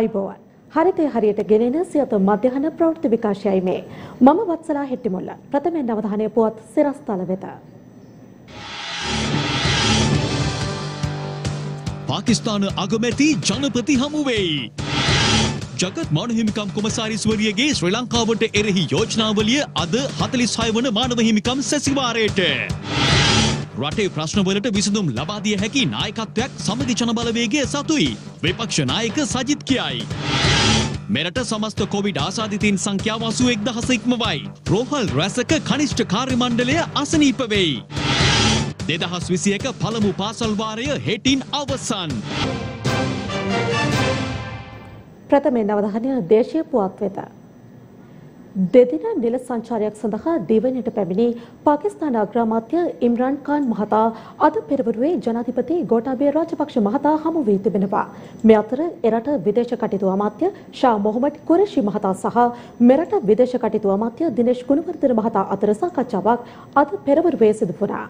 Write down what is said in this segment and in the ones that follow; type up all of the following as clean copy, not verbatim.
ආයුබෝවන් හරිතේ හරියට ගෙනෙන සියත මධ්‍යහන ප්‍රවෘත්ති විකාශයයි මේ මම වත්සලා හෙට්ටිමුල්ලා ප්‍රථමයෙන් අවධානය පුවත් සිරස්තල වෙත පාකිස්තාන අගමැති ජනපති හමු වෙයි ජගත් මානව හිමිකම් කොමසාරිස්වරියගේ ශ්‍රී ලංකාවට එරෙහි යෝජනාවලිය අද 46 වන මානව හිමිකම් සැසිවාරයට රටේ ප්‍රශ්නවලට විසඳුම් ලබා දිය හැකි නායකත්වයක් සමගි ජනබලවේගයේ සතුයි විපක්ෂ නායක සජිත් කියයි මෙරට සමස්ත කොවිඩ් ආසාදිතයින් සංඛ්‍යාව 81000 ඉක්මවයි රෝහල් රැසක කනිෂ්ඨ කාර්ය මණ්ඩලය අසනීප වෙයි 2021 පළමු පාසල් වාරය හෙටින් අවසන් ප්‍රථමයෙන් අවධානය දේශීය පුවත් වෙත දෙදින නිල සංචාරයක් සඳහා දෙවැනිට පැමිණි පාකිස්තාන අග්‍රාමාත්‍ය ඉම්රාන් ඛාන් මහතා අද පෙරවරුවේ ජනාධිපති ගෝඨාභය රාජපක්ෂ මහතා හමු වී තිබෙනවා. මේ අතර එරට විදේශ කටයුතු අමාත්‍ය ෂා මොහොමඩ් කුරේෂි මහතා සහ මෙරට විදේශ කටයුතු අමාත්‍ය දිනේෂ් ගුණවර්ධන මහතා අතර සාකච්ඡාවක් අද පෙරවරුවේ සිදු වුණා.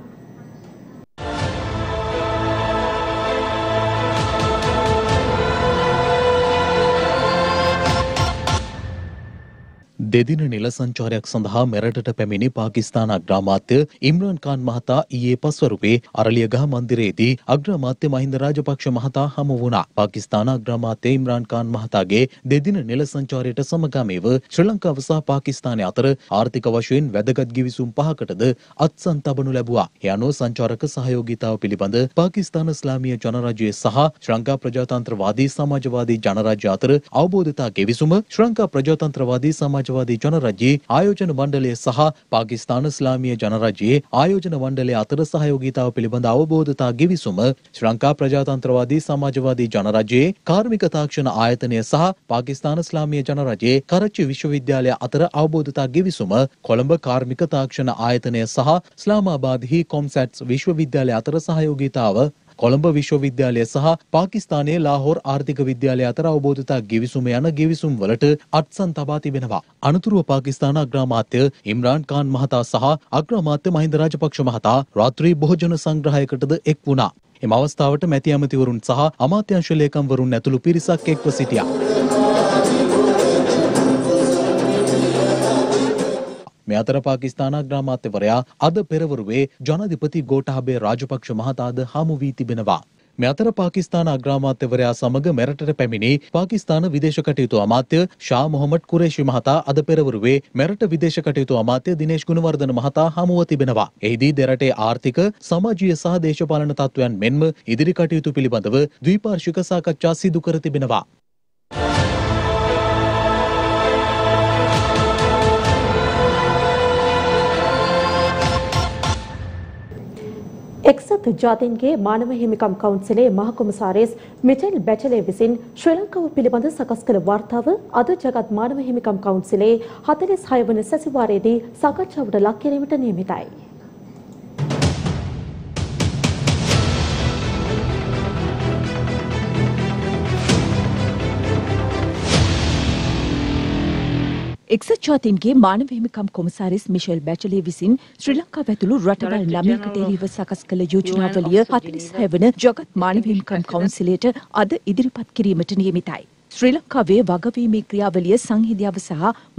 දෙදින නිල සංචාරයක් සඳහා මෙරටට පැමිණි පාකිස්තාන අග්‍රාමාත්‍ය ඉම්රාන් ඛාන් මහතා ඊයේ පස්වරුවේ අරලියගහ මන්දිරයේදී අග්‍රාමාත්‍ය මහින්ද රාජපක්ෂ මහතා හමු වුණා. පාකිස්තාන අග්‍රාමාත්‍ය ඉම්රාන් ඛාන් මහතාගේ දෙදින නිල සංචාරයට සමගාමීව ශ්‍රී ලංකාව සහ පාකිස්තානය අතර ආර්ථික වශයෙන් වැදගත් ගිවිසුම් පහකටද අත්සන් තබනු ලැබුවා. ඒ අනුව සංචාරක සහයෝගීතාව පිළිබඳ පාකිස්තාන ඉස්ලාමීය ජනරාජ්‍යය සහ ශ්‍රී ලංකා ප්‍රජාතන්ත්‍රවාදී සමාජවාදී ජනරාජ්‍ය අතර අවබෝධතා ගෙවිසුම ශ්‍රී ලංකා ප්‍රජාතන්ත්‍රවාදී සමාජවාදී ජනරාජ්‍යයේ ආයෝජන මණ්ඩලය සහ පාකිස්තාන ඉස්ලාමීය ජනරාජ්‍යයේ ආයෝජන මණ්ඩලය අතර සහයෝගීතාව පිළිබඳ අවබෝධතා ගෙවිසුම ශ්‍රී ලංකා ප්‍රජාතන්ත්‍රවාදී සමාජවාදී ජනරාජ්‍යයේ කාර්මික තාක්ෂණ ආයතනය සහ පාකිස්තාන ඉස්ලාමීය ජනරාජ්‍යයේ කරච්චි විශ්වවිද්‍යාලය අතර අවබෝධතා ගෙවිසුම කොළඹ කාර්මික තාක්ෂණ ආයතනය සහ ඉස්ලාමාබාද්හි කොම්සැට්ස් විශ්වවිද්‍යාලය අතර සහයෝගීතාව කොළඹ විශ්වවිද්‍යාලය සහ පාකිස්තානයේ ලාහෝර් ආර්ථික විද්‍යාලය අතර අවබෝධතා ගෙවිසුම යන ගෙවිසුම් වලට අත්සන් තබා තිබෙනවා. අනතුරුව පාකිස්තාන අග්‍රාමාත්‍ය ඉම්රාන් ඛාන් මහතා සහ අග්‍රාමාත්‍ය මහින්ද රාජපක්ෂ මහතා රාත්‍රී භෝජන සංග්‍රහයකටද එක් වුණා. එම අවස්ථාවට මැති ඇමතිවරුන් සහ අමාත්‍යාංශ ලේකම්වරුන් ඇතුළු පිරිසක් එක්ව සිටියා. මේ අතර පාකිස්තාන අග්‍රාමාත්‍යවරයා අද පෙරවරුවේ ජනාධිපති ගෝඨාභය රාජපක්ෂ මහතාද හමු වී තිබෙනවා. මේ අතර පාකිස්තාන අග්‍රාමාත්‍යවරයා සමග මෙරටට පැමිණි පාකිස්තාන විදේශ කටයුතු අමාත්‍ය ෂා මොහොමඩ් කුරේෂි මහතා අද පෙරවරුවේ මෙරට විදේශ කටයුතු අමාත්‍ය දිනේෂ් ගුණවර්ධන මහතා හමුව තිබෙනවා. එෙහිදී දෙරටේ ආර්ථික, සමාජීය සහ දේශපාලන තත්ත්වයන් මෙන්ම ඉදිරි කටයුතු පිළිබඳව ද්විපාර්ශ්වික සාකච්ඡා සිදු කර තිබෙනවා. එක්සත් ජාතීන්ගේ මානව හිමිකම් කවුන්සිලේ මහකොමසාරිස් මිචෙල් බැචලේ විසින් ශ්‍රී ලංකාව පිළිබඳ සකස් කළ වාර්තාව අද ජගත් මානව හිමිකම් කවුන්සිලේ 46 වන සැසිවාරයේදී සාකච්ඡාවට ලක් කිරීමට නියමිතයි. එක්සත් ජාතීන්ගේ මානව හිමිකම් කොමසාරිස් මිෂෙල් බැචලේ විසින් ශ්‍රී ලංකාව ඇතුළු රටවල් 9කට එරෙහිව සකස් කළ යෝජනාවලිය 46 වන ජගත් මානව හිමිකම් කවුන්සිලයට අද ඉදිරිපත් කිරීමට නියමිතයි. ශ්‍රී ලංකාවේ වගවීමේ ක්‍රියාවලිය සංහිඳියාව සහ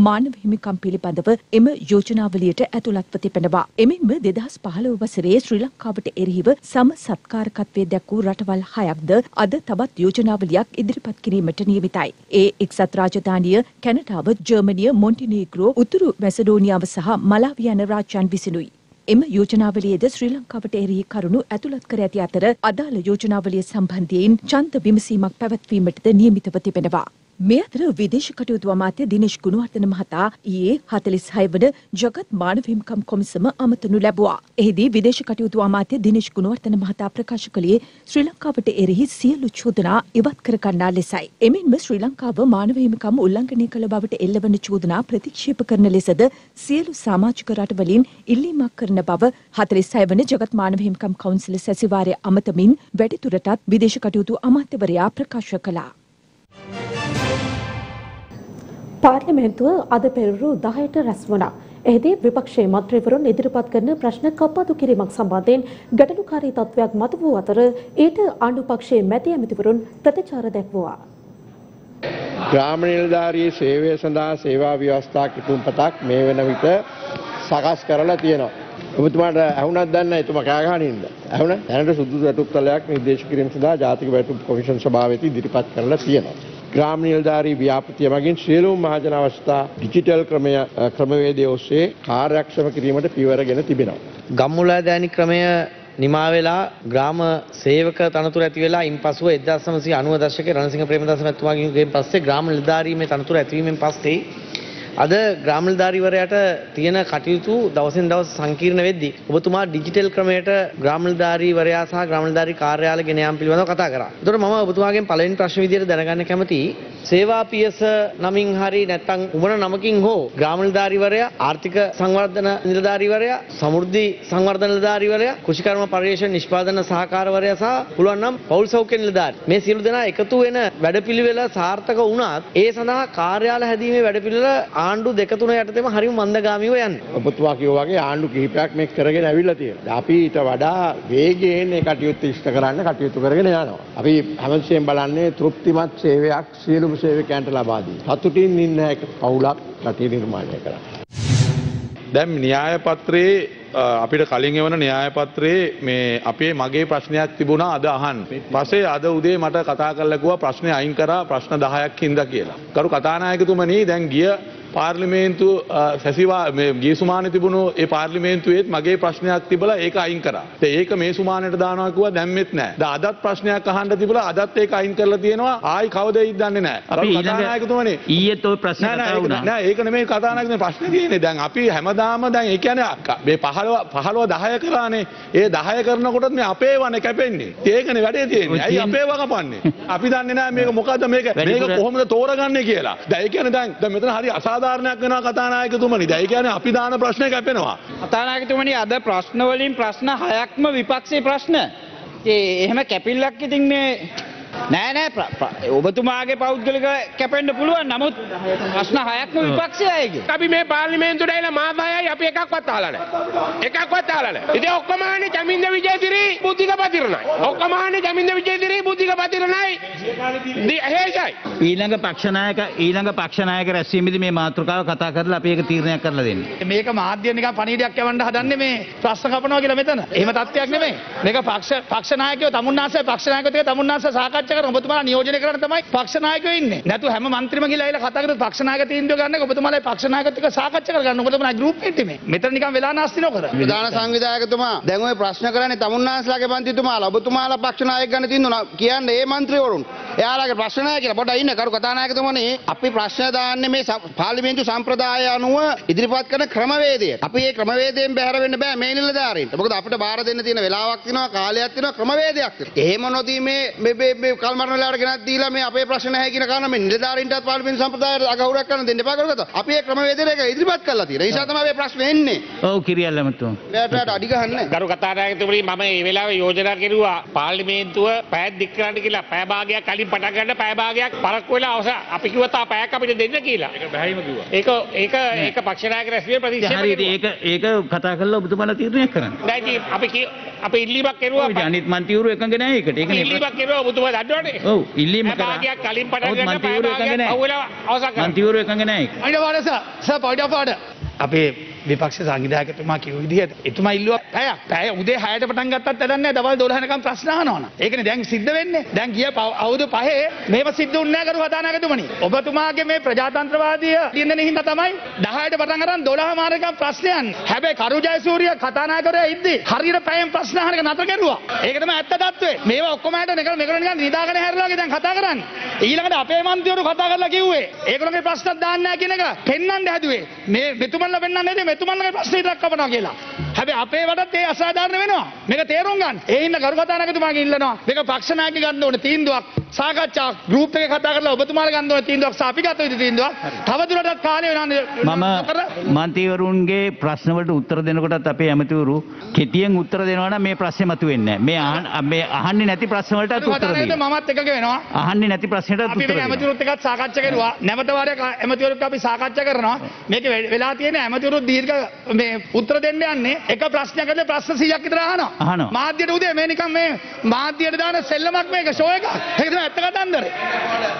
මානව හිමිකම් පිළිබඳව එම යෝජනාවලියට ඇතුළත්ව තිබෙනවා. එමෙන්ම 2015 වසරේ ශ්‍රී ලංකාවට එරෙහිව සම සත්කාරකත්වයේ දැක්වූ රටවල් 6ක්ද අද තවත් යෝජනාවලියක් ඉදිරිපත් කිරීමට නියමිතයි. ඒ එක්සත් රාජධානිය, කැනඩාව, ජර්මනිය, මොන්ටිනීග්‍රෝ, උතුරු මැසඩෝනියාව සහ මලාවි යන රාජ්‍යයන් විසිනුයි. එම යෝජනාවලියේද ශ්‍රී ලංකාවට එරෙහි කරුණු ඇතුළත් කර ඇති අතර අදාළ යෝජනාවලිය සම්බන්ධයෙන් ඡන්ද විමසීමක් පැවැත්වීමටද නියමිතව තිබෙනවා. මේ අතර විදේශ කටයුතු අමාත්‍ය දිනේෂ් ගුණවර්ධන මහතා ඊයේ 46 වන ජගත් මානව හිමිකම් කොමිසම අමතනු ලැබුවා. එෙහිදී විදේශ කටයුතු අමාත්‍ය දිනේෂ් ගුණවර්ධන මහතා ප්‍රකාශ කළේ ශ්‍රී ලංකාවට එරෙහි සියලු චෝදනා ඉවත් කර ගන්නා ලෙසයි. එමෙන්ම ශ්‍රී ලංකාව මානව හිමිකම් උල්ලංඝනය කළ බවට එල්ලවන චෝදනා ප්‍රතික්ෂේප කරන ලෙසද සියලු සමාජික රටවලින් ඉල්ලීමක් කරන බව 46 වන ජගත් මානව හිමිකම් කවුන්සිල සැසිවාරය අමතමින් වැඩිදුරටත් විදේශ කටයුතු අමාත්‍යවරයා ප්‍රකාශ කළා. පාර්ලිමේන්තුව අද පෙරවරු 10ට රැස් වුණා. එෙහිදී විපක්ෂයේ මන්ත්‍රීවරුන් ඉදිරිපත් කරන ප්‍රශ්න කප්පාදු කිරීමක් සම්බන්ධයෙන් ගැටලුකාරී තත්ත්වයක් මතුවූ අතර ඊට ආණ්ඩු පක්ෂයේ මැති ඇමතිවරුන් ප්‍රතිචාර දැක්වුවා. ग्रामीणधारी सेवे सदा सेवा व्यवस्था कितुम पताक मे वन साकाश करला तुम्हारा अवना दान तुम क्या अवना धन सुदूर अटूप तलाक निर्देश क्रीम सदा जाति बैठक कमीशन सभावेती दिपात करला ग्रामीणधारी व्यापति मगिन शेलू महाजनावस्था डिजिटल क्रम क्रमवेदों से कार्यक्षम क्रीम पीवरगेन तिबिना गम्मुलादानी क्रमेय निमावेला ग्राम सेवक तनतुर अतिवेला इन पशु 1990 रणसिंह प्रेमदास मेहतुमागेन पास ग्रामीणधारी में तनतुर अतिवीमें पास थे අද ග්‍රාමණීදාරීවරයාට තියෙන කටයුතු දවසින් දවස සංකීර්ණ වෙද්දී ඔබතුමා ඩිජිටල් ක්‍රමයට ග්‍රාමණීදාරීවරයා සහ ග්‍රාමණීදාරී කාර්යාලය ගෙන යාම පිළිබඳව කතා කරා. ඒතකොට මම ඔබතුමාගෙන් පළවෙනි ප්‍රශ්න විදියට දැනගන්න කැමතියි සේවා පියස නමින් හරි නැත්නම් උමන නමකින් හෝ ග්‍රාමණීදාරීවරයා ආර්ථික සංවර්ධන නිලධාරීවරයා සමෘද්ධි සංවර්ධන නිලධාරීවරයා කෘෂිකර්ම පරිශ්‍රණ නිෂ්පාදන සහකාරවරයා සහ පුළුවන් නම් පෞල් සෞඛ්‍ය නිලධාරී මේ සියලු දෙනා එකතු වෙන වැඩපිළිවෙල සාර්ථක වුණත් ඒ සඳහා කාර්යාල හැදීමේ වැඩපිළිවෙල ආණ්ඩු දෙක තුන යටතේම හරිම මන්දගාමීව යන්නේ. ඔබතුමා කියෝ වගේ ආණ්ඩු කිහිපයක් මේක කරගෙන ඇවිල්ලා තියෙනවා. අපි ඊට වඩා වේගයෙන් මේ කටයුතු ඉෂ්ට කරන්න කටයුතු කරගෙන යනවා. අපි හැමතිස්සෙම බලන්නේ තෘප්තිමත් සේවයක් සියලුම සේවකයන්ට ලබා දී. සතුටින් ඉන්න එක පවුලක් රටේ නිර්මාණය කරන්න. දැන් න්‍යාය පත්‍රයේ අපිට කලින් එවන න්‍යාය පත්‍රයේ මේ අපේ මගේ ප්‍රශ්නයක් තිබුණා අද අහන්න. පස්සේ අද උදේ මට කතා කරලා ගියා ප්‍රශ්නේ අයින් කරා ප්‍රශ්න 10ක් හින්දා කියලා. කරු කතානායකතුමනි දැන් ගිය පාර්ලිමේන්තුව සැසිවා මේ ගිය සුමානේ තිබුණු ඒ පාර්ලිමේන්තුවේත් මගේ ප්‍රශ්නයක් තිබලා ඒක අයින් කරා. දැන් ඒක මේ සුමානේට දානවා කිව්වා දැම්මෙත් නැහැ. දැන් අදත් ප්‍රශ්නයක් අහන්න තිබුණා අදත් ඒක අයින් කරලා තියෙනවා. ආයි කවදෙයිද දන්නේ නැහැ. අපි කතානායකතුමනි ඊයේත් ඔය ප්‍රශ්න කතා වුණා. නෑ ඒක නෙමෙයි කතානායකතුමනි ප්‍රශ්නේ තියෙන්නේ. දැන් අපි හැමදාම දැන් ඒ කියන්නේ මේ 15 10 කරානේ. ඒ 10 කරනකොටත් මේ අපේ වනේ කැපෙන්නේ. ඒකනේ වැඩේ තියෙන්නේ. ඇයි අපේව කපන්නේ? අපි දන්නේ නැහැ මේක මොකද්ද මේක කොහොමද තෝරගන්නේ කියලා. දැන් ඒ කියන්නේ දැන් මෙතන හරි අසාධාරණයක් වෙනවා කතානායකතුමනි. දැන් ඒ කියන්නේ අපි දාන ප්‍රශ්නේ කැපෙනවා. කතානායකතුමනි අද ප්‍රශ්න වලින් ප්‍රශ්න 6ක්ම විපක්ෂේ ප්‍රශ්න. ඒ එහෙම කැපිල්ලක් ඉතින් මේ නෑ නෑ ඔබතුමාගේ පෞද්ගලික කැපෙන්න පුළුවන් නමුත් ප්‍රශ්න 6ක්ම විපක්ෂයයි. අපි මේ පාර්ලිමේන්තුවට ඇවිල්ලා මාස 6යි අපි එකක්වත් අහලා නැහැ. එකක්වත් අහලා නැහැ. ඉතින් ඔක්කොම ආන්නේ ජමින්ද විජේසිරි බුද්ධික පතිරණයි. ඔක්කොම ආන්නේ ජමින්ද විජේසිරි බුද්ධික පතිරණයි. එහෙයි. ඊළඟ පක්ෂ නායක රැස්වීමේදී මේ මාතෘකාව කතා කරලා අපි ඒක තීරණයක් කරලා දෙන්න. මේක මාධ්‍ය නිකන් පණිවිඩයක් යවන්න හදන්නේ මේ ප්‍රශ්න කපනවා කියලා මෙතන. එහෙම තත්ත්වයක් නෙමෙයි. මේක පක්ෂ නායකයෝ තමුන්නාසය පක්ෂ නායකයෝ ටික තමුන්නාසය සාකච්ඡා ඔබතුමාලා නියෝජනය කරන්න තමයි පක්ෂ නායකයෝ ඉන්නේ. නැතු හැම මන්ත්‍රීම ගිහලා ඇවිල්ලා කතා කරලා පක්ෂ නායක තීන්දුව ගන්න එක ඔබතුමාලා පක්ෂ නායකත් එක්ක සාකච්ඡා කරගන්න. ඔබතුමාලා ගෲප් එකේ මේ. මෙතන නිකන් වෙලා නාස්ති නොකර. විධාන සංවිධායකතුමා දැන් ඔය ප්‍රශ්න කරන්නේ තමුන්නාන්සලාගේ පන්තිතුමාලා. ඔබතුමාලා පක්ෂ නායක ගන්න තීන්දුව කියන්නේ මේ මන්ත්‍රීවරුන්. එයාලගේ ප්‍රශ්න නැහැ කියලා පොඩ්ඩක් ඉන්න කරු කතානායකතුමනේ. අපි ප්‍රශ්න දාන්නේ මේ පාර්ලිමේන්තු සම්ප්‍රදාය අනුව ඉදිරිපත් කරන ක්‍රමවේදය. අපි මේ ක්‍රමවේදයෙන් බැහැර වෙන්න බෑ මේ නිලධාරීන්ට. මොකද අපිට බාර දෙන්න තියෙන වෙලාවක් තියෙනවා කාලයක් තියෙනවා ක්‍රමවේදයක් තියෙනවා. එහෙම නොදී මේ කල්මරණ වෙලාවට ගෙනත් දීලා මේ අපේ ප්‍රශ්න නැහැ කියන කාරණා මේ නිලධාරීන්ටත් පාර්ලිමේන්තු සම්ප්‍රදායට අගෞරවයක් කරන්න දෙන්න එපා කරගත්තා. අපි මේ ක්‍රමවේදයට ඒක ඉදිරිපත් කළා තියෙනවා. ඒ නිසා තමයි මේ ප්‍රශ්නේ එන්නේ. ඔව් කිරියල්ලා මතුම. මෙයාට අඩි ගහන්නේ. ගරු කතානායකතුමනි මම මේ වෙලාවේ යෝජනා කෙරුවා පාර්ලිමේන්තුව පැය දික් කරන්න කියලා. පැය භාගයක් කලින් පටන් ගන්න පැය භාගයක් පරක්කු වෙලා අවසන් අපි කිව්වා තා පැයක් අපිට දෙන්න කියලා. ඒක බැහැයිම කිව්වා. ඒක පක්ෂ නායක රැස්වීම ප්‍රතික්ෂේප කරනවා. හරියට ඒක කතා කරලා ඔබතුමාලා තීරණය කරන්න. දැන් අපි ඉල්ලීමක් කෙරුවා. ඔය අනිත් මන්තිවරු එකඟ නැහැ ඒකට. ඒකනේ ඉල්ලීමක් කෙරුවා ඔබතුමා අපේ විපක්ෂ සංවිධායකතුමා කිව්ව විදිහට එතුමා ඉල්ලුවා පැය උදේ 6ට පටන් ගත්තත් වැඩක් නැහැ දවල් 12 වෙනකම් ප්‍රශ්න අහනවනම් ඒකනේ දැන් සිද්ධ වෙන්නේ දැන් ගිය අවුරුදු 5 මේව සිද්ධ වුණේ නැහැ කරු කතානායකතුමනි ඔබතුමාගේ මේ ප්‍රජාතන්ත්‍රවාදී දින්දෙන හින්දා තමයි 10ට පටන් අරන් 12 මාරකම් ප්‍රශ්න යන්නේ හැබැයි කරු ජයසූරිය කතානායකවරයා ඉද්දි හරියට පැයෙන් ප්‍රශ්න අහන එක නතර කරුවා ඒක තමයි ඇත්ත தત્ත්වය මේව ඔක්කොම හැට නිකන් නිදාගෙන හැරලා වගේ දැන් කතා කරන්නේ ඊළඟට අපේ මන්ත්‍රීවරු කතා කරලා කිව්වේ ඒගොල්ලෝගේ ප්‍රශ්නත් දාන්න නැහැ කියන එක පෙන්වන්න හැදුවේ මේ මෙතුමන්ලා පෙන්වන්නේ නැහැ මෙතුමන්ගේ ප්‍රශ්න ඉදක් අපනවා කියලා. හැබැයි අපේ වටත් ඒ අසාධාරණ වෙනවා. මේක තේරුම් ගන්න. ඒ හින්දා ගරු කතානායකතුමාගෙන් ඉල්ලනවා. මේක පක්ෂ නායක ගන්න ඕනේ තීන්දුවක්. සාකච්ඡාවක් ගෲප් එකේ කතා කරලා ඔබතුමාලා ගන්න ඕනේ තීන්දුවක්. අපි ගත යුතු තීන්දුවක්. තවදුරටත් කාලය වෙනවා. මම මන්ත්‍රීවරුන්ගේ ප්‍රශ්න වලට උත්තර දෙනකොටත් අපේ ඇමතිවරු කෙටියෙන් උත්තර දෙනවා නම් මේ ප්‍රශ්නේ මතුවෙන්නේ නැහැ. මේ අහන්නේ නැති ප්‍රශ්න වලටත් උත්තර දෙනවා. මමත් එකක වෙනවා. අහන්නේ නැති ප්‍රශ්නටත් උත්තර දෙනවා. අපි ඇමතිවරුත් එක්කත් සාකච්ඡා කරුවා. නැවත වාරයක් ඇමතිවරුත් අපි සාකච්ඡා කරනවා. මේක වෙලා තියෙන ඇමතිවරු දීර්ඝ මේ උත්තර දෙන්න යන්නේ එක ප්‍රශ්නයක් අරලා ප්‍රශ්න 100ක් විතර අහනවා. මාධ්‍යයට උදේ මේ නිකන් මේ මාධ්‍යයට දාන සෙල්ලමක් මේක ෂෝ එකක්. ඒක තමයි ඇත්ත කතන්දරය.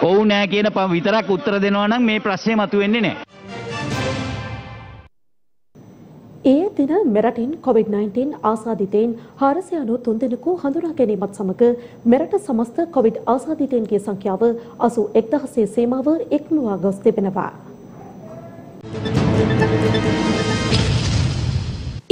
ඔව් නෑ කියන විතරක් උත්තර දෙනවා නම් මේ ප්‍රශ්නේ මතුවෙන්නේ නෑ. ඒ දින මෙරටින් COVID-19 ආසාදිතයින් 493 දෙනෙකු හඳුනා ගැනීමත් සමග මෙරට සමස්ත COVID ආසාදිතයින්ගේ සංඛ්‍යාව 81000 සීමාව ඉක්මවා ගොස් තිබෙනවා.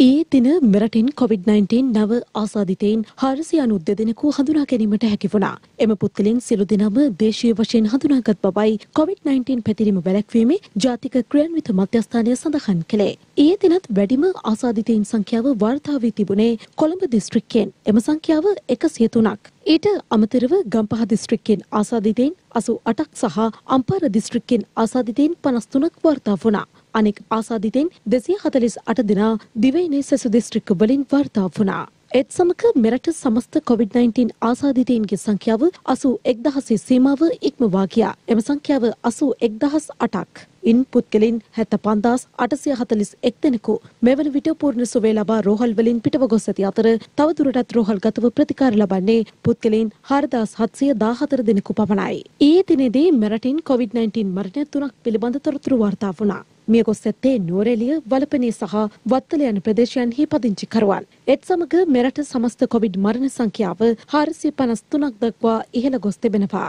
ඒ දින මෙරටින් COVID-19 නව ආසාදිතයින් 492 දෙනෙකු හඳුනා ගැනීමට හැකි වුණා. එම පුද්ගලයන් සියලු දෙනාම දේශීය වශයෙන් හඳුනාගත් බවයි COVID-19 පැතිරීම වැළැක්වීමේ ජාතික ක්‍රියාන්විත මධ්‍යස්ථානය සඳහන් කළේ. ඒ දිනත් වැඩිම ආසාදිතයින් සංඛ්‍යාව වාර්තා වී තිබුණේ කොළඹ දිස්ත්‍රික්කයෙන්. එම සංඛ්‍යාව 103ක්. ඊට අමතරව ගම්පහ දිස්ත්‍රික්කයෙන් ආසාදිතයින් 88ක් සහ අම්පාර දිස්ත්‍රික්කයෙන් ආසාදිතයින් 53ක් වාර්තා වුණා. අනෙක් ආසාදිතයින් 248 දෙනා දිවයිනේ සෙසු දිස්ත්‍රික්ක වලින් වාර්තා වුණා. ඒත් සමග මෙරට සමස්ත COVID-19 ආසාදිතයින්ගේ සංඛ්‍යාව 81000 සීමාව ඉක්මවා ගියා. එම සංඛ්‍යාව 81008ක්. ඉන් පුද්ගලයන් 75841 දෙනෙකු මෙවන විට පූර්ණ සුවය ලබා රෝහල් වලින් පිටව ගොස් ඇති අතර තවදුරටත් රෝහල්ගතව ප්‍රතිකාර ලබන්නේ පුද්ගලයන් 4714 දෙනෙකු පමණයි. ඊයේ දිනේදී මෙරටින් COVID-19 මරණ 3ක් පිළිබඳ තොරතුරු වාර්තා වුණා. මිය ගොස් ඇත්තේ නුවරඑළිය වලපනේ සහ වත්තල යන ප්‍රදේශයන්හි පදිංචිකරුවන්. එත් සමග මෙරට සමස්ත කොවිඩ් මරණ සංඛ්‍යාව 453ක් දක්වා ඉහළ ගොස් තිබෙනවා.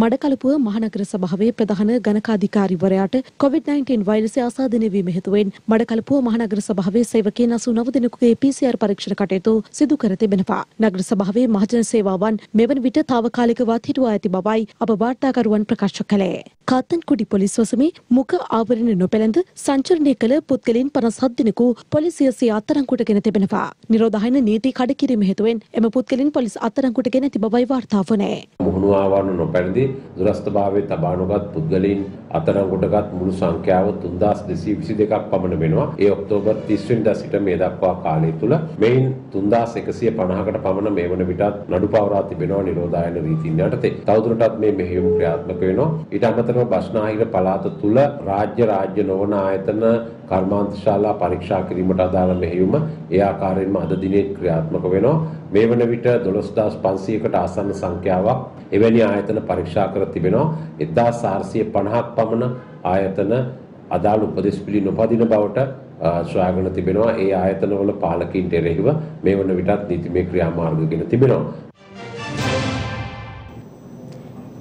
මඩකලපුව මහනගර සභාවේ ප්‍රධාන ගණකාධිකාරිවරයාට COVID-19 වෛරසය ආසාදිත වීම හේතුවෙන් මඩකලපුව මහනගර සභාවේ සේවකයන් 89 දෙනෙකුගේ PCR පරීක්ෂණ කටයුතු සිදු කර තිබෙනවා. නගර සභාවේ මහජන සේවාවන් මෙවන විට తాවකාලිකව හිටුවා ඇති බවයි අප වාර්තාකරුවන් ප්‍රකාශ කළේ. කාතන්කුඩි පොලිස් වසමේ මුඛ ආවරණ නොපැළඳ සංචරණය කළ පුද්ගලයන් 57 දෙනෙකු පොලිසිය සිය අත්අඩංගුවටගෙන තිබෙනවා. නිරෝධායන නීති කඩකිරීම හේතුවෙන් එම පුද්ගලයන් පොලිස් අත්අඩංගුවටගෙන ඇති බවයි වාර්තා වුණේ. මුහුණු ආවරණ නොපැළඳී දුරස්ථභාවයේ තබානගත් පුද්ගලයන් අත්අඩංගුවටගත් මුළු සංඛ්‍යාව 3222ක් පමණ වෙනවා. ඒ ඔක්තෝබර් 30 වෙනිදා සිට මේ දක්වා කාලය තුල මෙයින් 3150කට පමණ මේ වන විටත් නඩු පවරා තිබෙනවා නිරෝධායන රීතින් යටතේ. තවදුරටත් මේ මෙහෙයුම් ක්‍රියාත්මක වෙනවා. ඊට අමතරව බස්නාහිර පළාත තුල රාජ්‍ය නොවන ආයතන කර්මාන්ත ශාලා පරීක්ෂා කිරීමට අදාළ මෙහෙයුම ඒ ආකාරයෙන්ම අද දිනේ ක්‍රියාත්මක වෙනවා. මේ වන විට 12500කට ආසන්න සංඛ්‍යාවක් එවැනි ආයතන පරීක්ෂා කර තිබෙනවා. 1450ක් පමණ ආයතන අදාළ උපදෙස් පිළි නොපදින බවට ශ්‍රාවකන තිබෙනවා. ඒ ආයතනවල පාලකීන්ට එරෙහිව මේ වන විටත් නීතිමය ක්‍රියාමාර්ග ගෙන තිබෙනවා.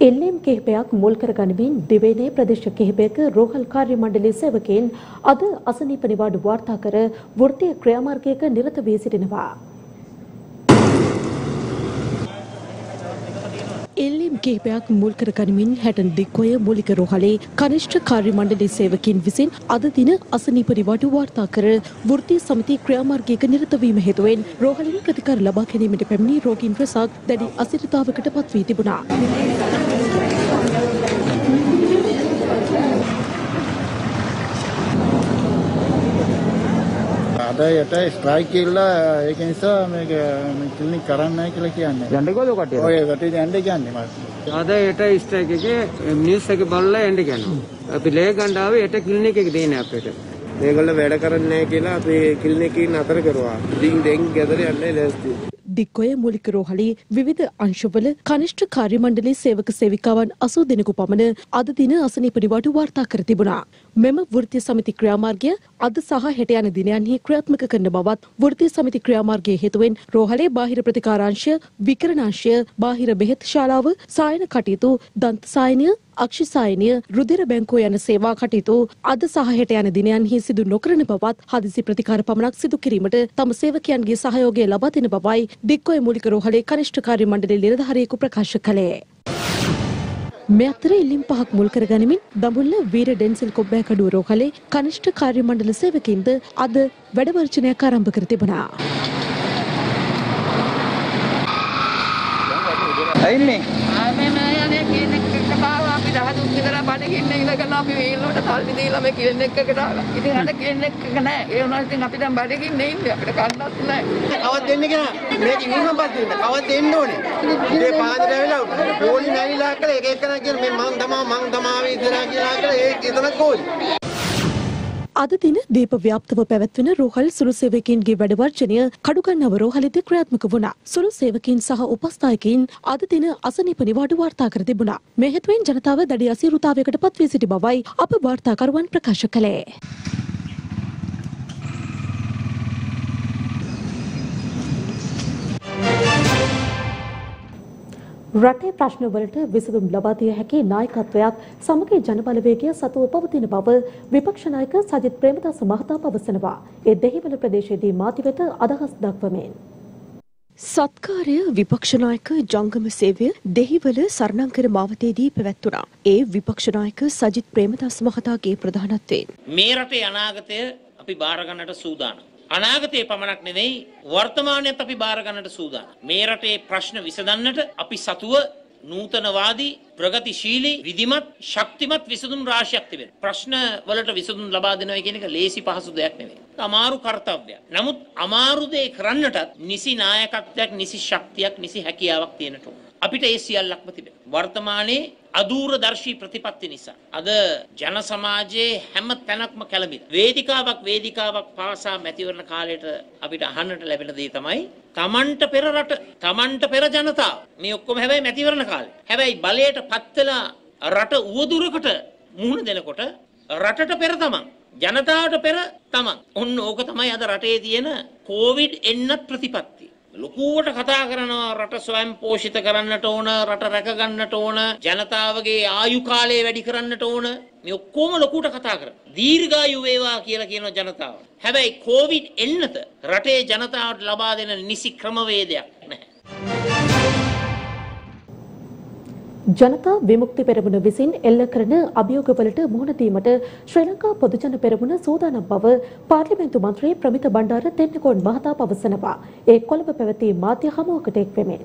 එල්ලීම් කිහිපයක් මුල් කරගනිමින් දිවයිනේ ප්‍රදේශ කිහිපයක රෝහල් කාර්ය මණ්ඩලයේ සේවකයන් අද අසනීප නිවාඩු වාර්තා කර වෘත්තීය ක්‍රියාමාර්ගයක නිරත වී සිටිනවා. එල්ලීම් කිහිපයක් මුල් කරගනිමින් හැටන් දික්කොය මූලික රෝහලේ කනිෂ්ඨ කාර්ය මණ්ඩලයේ සේවකයන් විසින් අද දින අසනීප නිවාඩු වාර්තා කර වෘත්තීය සමිති ක්‍රියාමාර්ගයක නිරත වීම හේතුවෙන් රෝහලින් ප්‍රතිකාර ලබා ගැනීමට පැමිණි රෝගීන් රැසක් දැඩි අසිරිතාවකට පත් වී තිබුණා. අදයට ස්ට්‍රයික් කියලා ඒක නිසා මේක ක්ලිනික් කරන්නේ නැහැ කියලා කියන්නේ. යන්නේ කොහොද කටියට? ඔය කටියට යන්නේ කියන්නේ මම. අදයට ස්ට්‍රයික් එකේ නිවුස් එක බලලා යන්නේ කියනවා. අපි ලේ ගන්න ආවේ යට ක්ලිනික් එක දෙන්නේ අපිට. මේගොල්ලෝ වැඩ කරන්නේ නැහැ කියලා අපි ක්ලිනික් එකේ නතර කරුවා. ඉතින් දැන් ගෙදර යන්නේ ලෑස්ති. දික්කොය මූලික රෝහලේ විවිධ අංශවල කනිෂ්ඨ කාර්ය මණ්ඩලයේ සේවක සේවිකාවන් 80 දෙනෙකු පමණ අද දින අසනීප නිවාඩු වාර්තා කර තිබුණා. මෙම වෘත්තීය සමිති ක්‍රියාමාර්ගය අද සහ හෙට යන දිනයන්හි ක්‍රියාත්මක කරන බවත් වෘත්තීය සමිති ක්‍රියාමාර්ගයේ හේතුවෙන් රෝහලේ බාහිර ප්‍රතිකාරාංශය, විකරණාංශය, බාහිර බෙහෙත් ශාලාව, සායන කටයුතු, දන්ත සායනය, අක්ෂි සායනය, රුධිර බැංකුව යන සේවා කටයුතු අද සහ හෙට යන දිනයන්හි සිදු නොකරන බවත් හදිසි ප්‍රතිකාර පමණක් සිදු කිරීමට තම සේවකයන්ගේ සහයෝගය ලබා දෙන බවයි දික්කොය මූලික රෝහලේ කනිෂ්ඨ කාර්ය මණ්ඩලයේ නිලධාරියෙකු ප්‍රකාශ කළේ. මේ අතර එල්ලීම් පහක් මුල් කරගනිමින් දඹුල්ල වීර ඩෙන්සල් කොබ්බෑකඩුව රෝහලේ කනිෂ්ඨ කාර්ය මණ්ඩල සේවකයින්ද අද වැඩ වර්ජනයක් ආරම්භ කර තිබුණා. අයින්නේ ආමේ නෑ කියන්නේ කික්ක බාව අපි 13 විතර බඩගින්න ඉඳගෙන අපි වේල්ලට තල්ලි දීලා මේ කිලෙනෙක් එකට ආවා. ඉතින් අද කිලෙනෙක් එක නෑ. ඒ වුණා ඉතින් අපි දැන් බඩගින්න ඉන්නේ අපිට කන්නත් නෑ. කවද දෙන්නේ කියලා මේක ඉන්නම්පත් දෙන්න. කවද දෙන්න ඕනේ. මේ පාදට ඇවිල්ලා පොලි නැවිලා කළා එක එකනා කියලා මේ මං තමා වේ ඉඳලා කියලා කළා ඒක එතන කොයි. අද දින දීප ව්‍යාප්තව පැවැත්වෙන රෝහල් සුළු සේවකයන්ගේ වැඩවර්ජනය කඩුගන්නව රෝහලෙදී ක්‍රියාත්මක වුණා. සුළු සේවකයන් සහ උපස්ථායකයන් අද දින අසනීප නිවාඩු වාර්තා කර තිබුණා. මේ හේතුවෙන් ජනතාව දැඩි අසීරුතාවයකට පත්වී සිටි බවයි අප වාර්තාකරුවන් ප්‍රකාශ කළේ. රටේ ප්‍රශ්න වලට විසඳුම් ලබා දිය හැකි නායකත්වයක් සමග ජනබලවේගය සතුව පවතින බව විපක්ෂ නායක සජිත් ප්‍රේමදාස මහතා පවසනවා. ඒ දෙහිවල ප්‍රදේශයේදී මාධ්‍යවේත අදහස් දක්වමින් සත්කාරය විපක්ෂ නායක ජංගම සේවය දෙහිවල සරණංකර මාවතේදී පැවැත්වුණා. ඒ විපක්ෂ නායක සජිත් ප්‍රේමදාස මහතාගේ ප්‍රධානත්වයෙන් මේ රටේ අනාගතය අපි බාර ගන්නට සූදානම්. අනාගතේ පමණක් නෙවෙයි වර්තමානයේත් අපි බාර ගන්නට සූදානම්. මේ රටේ ප්‍රශ්න විසඳන්නට අපි සතුව නූතනවාදී ප්‍රගතිශීලී විධිමත් ශක්තිමත් විසඳුම් රාශියක් තිබෙනවා. ප්‍රශ්න වලට විසඳුම් ලබා දෙනවා කියන එක ලේසි පහසු දෙයක් නෙවෙයි. අමාරු කාර්යයක්. නමුත් අමාරු දේ කරන්නටත් නිසි නායකත්වයක්, නිසි ශක්තියක්, නිසි හැකියාවක් තියෙනට ඕන. අපිට ඒ සියල්ලක්ම තිබෙනවා. වර්තමානයේ අදූරදර්ශී ප්‍රතිපත්ති නිසා අද ජන සමාජයේ හැම තැනක්ම කැළඹිලා වේදිකාවක් පාසා මැතිවරණ කාලයට අපිට අහන්නට ලැබෙන දේ තමයි තමන්ට පෙර රට, තමන්ට පෙර ජනතාව. මේ ඔක්කොම හැබැයි මැතිවරණ කාලේ. හැබැයි බලයට පත් වෙලා රට උවදුරකට මුහුණ දෙනකොට රටට පෙර තමන්, ජනතාවට පෙර තමන්. ඔන්න ඕක තමයි අද රටේ තියෙන කොවිඩ් එන්නත් ප්‍රතිපත්ති. ලොකුවට කතා කරනවා රට ස්වයං පෝෂිත කරන්නට ඕන, රට රැක ගන්නට ඕන, ජනතාවගේ ආයු කාලය වැඩි කරන්නට ඕන. මේ ඔක්කොම ලොකුවට කතා කරනවා. දීර්ඝායු වේවා කියලා කියනවා ජනතාව. හැබැයි කොවිඩ් එන්නත රටේ ජනතාවට ලබා දෙන නිසි ක්‍රමවේදයක් නැහැ. ජනතා විමුක්ති පෙරමුණ විසින් එල්ල කරන අභියෝගවලට මුහුණ දීමට ශ්‍රී ලංකා පොදුජන පෙරමුණ සූදානම් බව පාර්ලිමේන්තු මන්ත්‍රී ප්‍රමිත බණ්ඩාර තෙන්නකෝන් මහතා පවසනවා. ඒ කොළඹ පැවති මාධ්‍ය හමුවකට එක් වෙමින්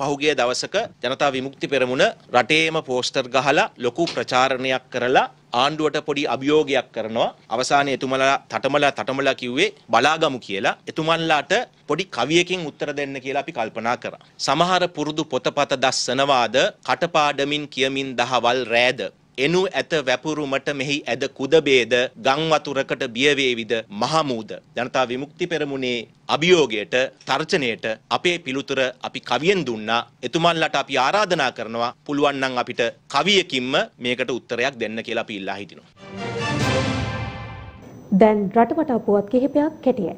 පහුගිය දවසක ජනතා විමුක්ති පෙරමුණ රටේම පෝස්ටර් ගහලා ලොකු ප්‍රචාරණයක් කරලා ආණ්ඩුවට පොඩි අභියෝගයක් කරනවා. අවසානයේ එතුමලා තටමලා කිව්වේ බලාගමු කියලා. එතුමන්ලාට පොඩි කවියකින් උත්තර දෙන්න කියලා අපි කල්පනා කරා. සමහර පුරුදු පොතපත දස්සනවාද කටපාඩමින් කියමින් දහවල් රෑද එනු ඇත වැපුරුමට මෙහි ඇද කුද බේද ගම් වතුරකට බිය වේවිද මහමූද. ජනතා විමුක්ති පෙරමුණේ අභියෝගයට තර්ජනයට අපේ පිළිතුර අපි කවියෙන් දුන්නා. එතුමන්ලට අපි ආරාධනා කරනවා පුළුවන් නම් අපිට කවියකින්ම මේකට උත්තරයක් දෙන්න කියලා අපි ඉල්ලා හිටිනවා. දැන් රටවටා පුවත් කිහිපයක් කැටියයි.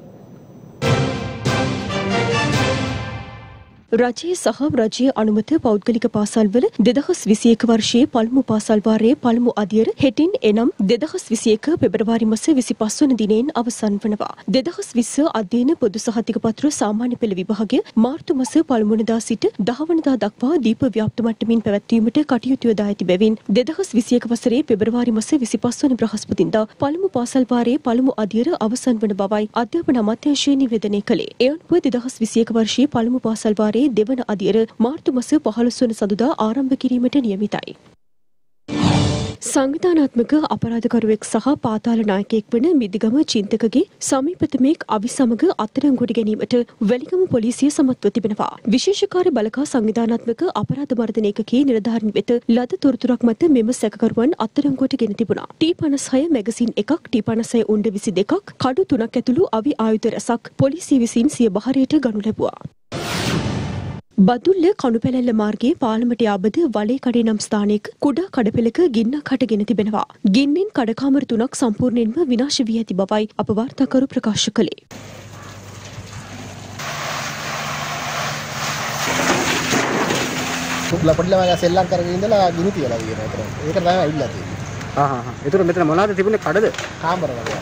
රජයේ සහ රජයේ අනුමත පෞද්ගලික පාසල්වල 2021 වර්ෂයේ පළමු පාසල් වාරයේ පළමු අදියර හෙටින් එනම් 2021 පෙබරවාරි මාස 25 වන දිනයෙන් අවසන් වනවා. 2020 අධ්‍යයන පොදු සහතික පත්‍ර සාමාන්‍ය පෙළ විභාගය මාර්තු මාස 1 වෙනිදා සිට 10 වෙනිදා දක්වා දීප ව්‍යාප්ත මට්ටමින් පැවැත්වීමට කටයුතු යොදා ඇති බැවින් 2021 වසරේ පෙබරවාරි මාස 25 වන බ්‍රහස්පතින්දා පළමු පාසල් වාරයේ පළමු අදියර අවසන් වන බවයි අධ්‍යාපන අමාත්‍යාංශය නිවේදනය කළේ. ඒ අනුව 2021 වර්ෂයේ පළමු පාසල් වාරයේ දෙවන අදියර මාර්තු මාස 15 වන සඳුදා ආරම්භ කිරීමට නියමිතයි. සංවිධානාත්මක අපරාධකරුවෙක් සහ පාතාල නායකයෙක් වන මිදිගම චින්තකගේ සමීපතමෙක් අවිසමග අත්අඩංගුවට ගැනීමට වැලිගම පොලිසිය සමත්ව තිබෙනවා. විශේෂ කාර්ය බළකා සංවිධානාත්මක අපරාධ මර්දන ඒකකයේ නිලධාරීන් වෙත ලද තොරතුරක් මත මෙම සැකකරුවන් අත්අඩංගුවට ගෙන තිබුණා. T56 මැගසින් එකක්, T56 උණ්ඩ 22ක්, කඩු 3ක් ඇතුළු අවි ආයුධ රැසක් පොලිසිය විසින් සිය බහරයට ගනු ලැබුවා. බදුල්ල කණුපැලැල්ල මාර්ගයේ පාලමට යාබද වලේ කඩේ නම් ස්ථානයක කුඩා කඩපෙළක ගින්නක් හටගෙන තිබෙනවා. ගින්නෙන් කඩකාමර 3ක් සම්පූර්ණයෙන්ම විනාශ වී ඇති බවයි අප වාර්තාකරු ප්‍රකාශ කළේ. ලපඩිලා වගේ සෙල්ලම් කරගෙන ඉඳලා ගිනි තියලා තියෙනවා. ඒක තමයි ඇවිල්ලා තියෙන්නේ. ඒතර මෙතන මොනවද තිබුණේ කඩද? කාමර වගේ.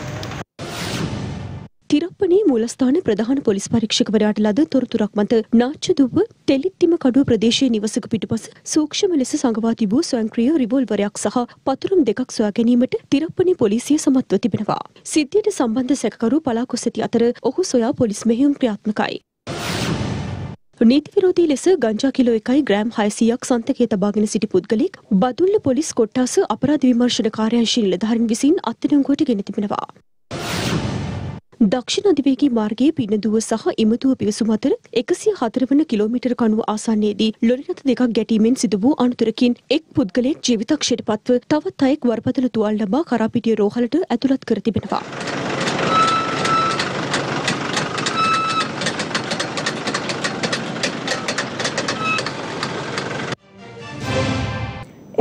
තිරප්පනේ මූලස්ථාන ප්‍රධාන පොලිස් පරීක්ෂකවරයාට ලද තොරතුරක් මත නාච්චදුව තෙලිත්තිම කඩුව ප්‍රදේශයේ නිවසක පිටුපස සූක්ෂම ලෙස සංගවා තිබූ ස්වයංක්‍රීය රිවෝල්වරයක් සහ පතුරුම් දෙකක් සොයා ගැනීමට තිරප්පනේ පොලිසිය සමත්ව තිබෙනවා. සිද්ධියට සම්බන්ධ සැකකරු පලාකුස සිටි අතර ඔහු සොයා පොලිස් මෙහෙයුම් ක්‍රියාත්මකයි. නීති විරෝධී ලෙස ගංජා කිලෝ 1යි ග්‍රෑම් 600ක් සන්තකයේ තබාගෙන සිටි පුද්ගලෙක් බදුල්ල පොලිස් කොට්ටාස අපරාධ විමර්ශන කාර්යාංශ නිලධාරීන් විසින් අත්අඩංගුවට ගෙන තිබෙනවා. දක්ෂිණ අධිවේගී මාර්ගයේ පිනදුව සහ ඉමතුව පිවිසුම අතර 104 වන කිලෝමීටර කණුව ආසන්නයේදී ලොරි රථ දෙකක් ගැටීමෙන් සිදු වූ අනතුරකින් එක් පුද්ගලයෙක් ජීවිතක්ෂයට පත්ව තවත් අයෙක් වරපතල තුවාල ලබා කරාපිටිය රෝහලට ඇතුළත් කර තිබෙනවා.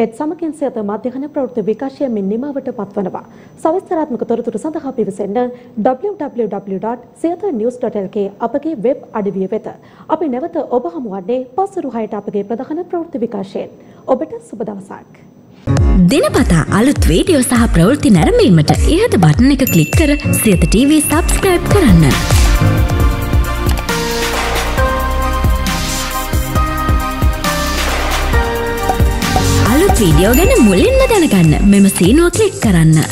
ඒත් සමගින් සියත මධ්‍යහන ප්‍රවෘත්ති විකාශය මෙන්න නිමවට පත්වනවා. සවිස්තරාත්මක තොරතුරු සඳහා පිවිසෙන්න www.siyathanews.lk අපගේ වෙබ් අඩවිය වෙත. අපි නැවත ඔබ හමු වන්නේ පසුරු 6ට අපගේ ප්‍රධාන ප්‍රවෘත්ති විකාශයෙන්. ඔබට සුබ දවසක්. දිනපතා අලුත් වීඩියෝ සහ ප්‍රවෘත්ති නැරඹීමට ඉහත බටන් එක ක්ලික් කර සියත TV subscribe කරන්න. वीडियो गन मुलिन न दान करना मेमसीनो क्लिक करना।